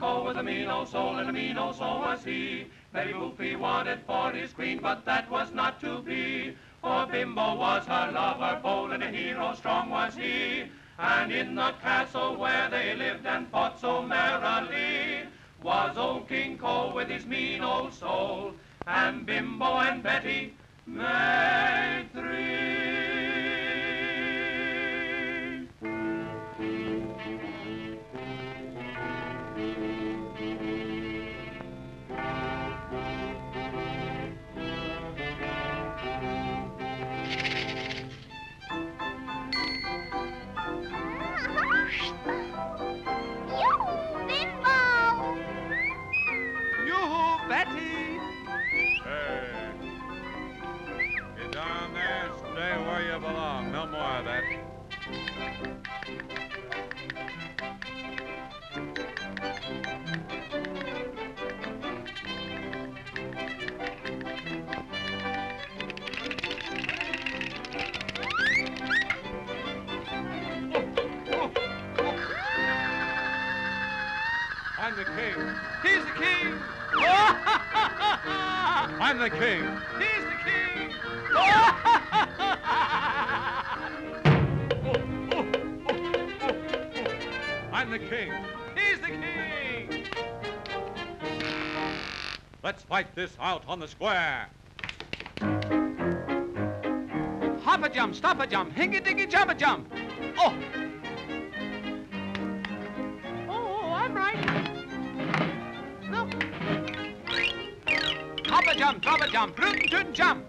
Cole was a mean old soul, and a mean old soul was he. Betty Boopie wanted for his queen, but that was not to be. For Bimbo was her lover, bold and a hero strong was he. And in the castle where they lived and fought so merrily was old King Cole with his mean old soul, and Bimbo and Betty made three. Yoo-hoo, Bimbo! Yoo-hoo, Betty! Hey! Down there, stay where you belong. No more of that. Oh, oh, oh. I'm the king. He's the king. I'm the king. He's the king. I'm the king. He's the king. Let's fight this out on the square. Hop a jump, stop a jump, hinky dinky jump a jump. Oh. Oh, I'm right. No. Hop a jump, drop a jump, root and toot and jump.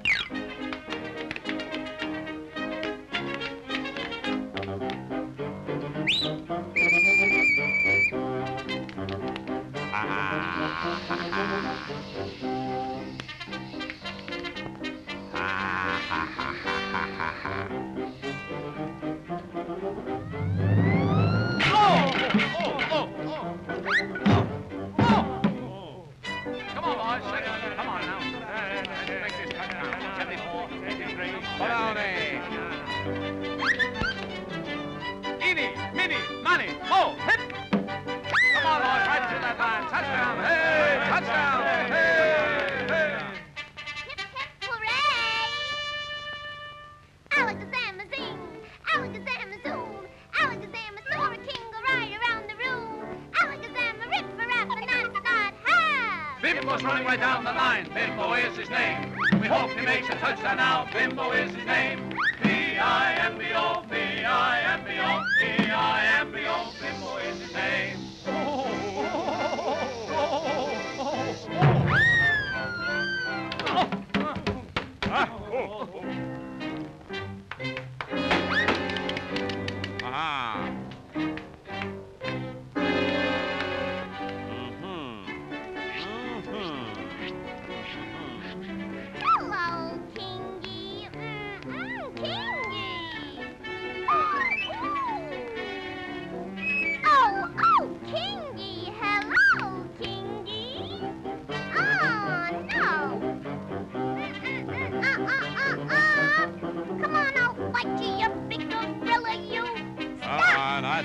Bimbo's running right down the line. Bimbo is his name. We hope he makes a touchdown now. Bimbo is his name. B-I-M-B-O, B-I-M-B-O, B-I-M-B-O. Bimbo is his name.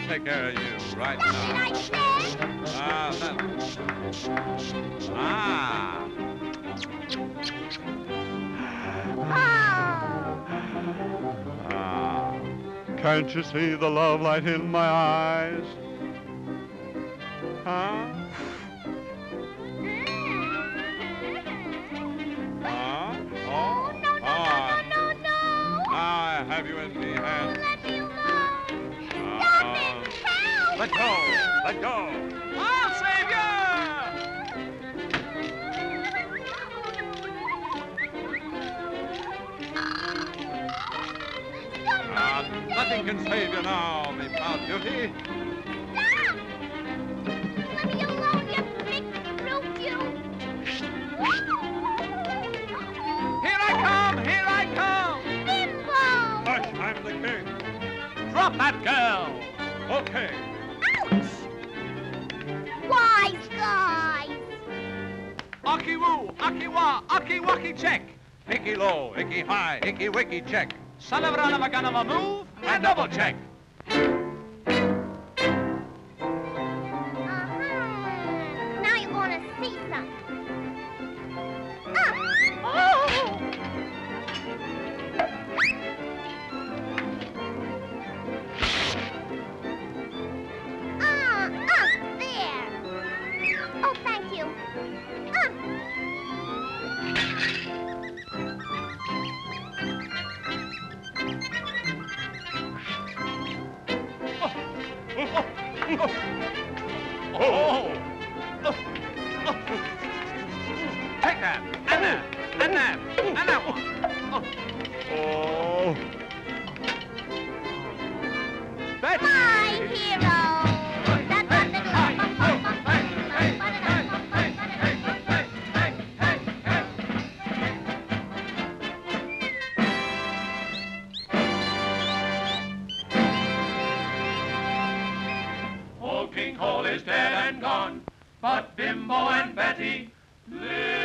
Take care of you right now. Can't you see the love light in my eyes? Huh? Oh, no, no, no, no, no, no. I have you in me hands. Let go! Let go! I'll save you! Nothing can save you now, me proud beauty. Stop! Let me alone, you big brute, you! Here I come! Here I come! Bimbo! Hush, I'm the king. Drop that girl! Okay. Wise guys! Aki-woo, aki-wa, aki-waki check. Icky low, icky high, icky wicky check. Son of a move and double check. Take that, and that one. Betty. My hero. King Cole is dead and gone, but Bimbo and Betty live.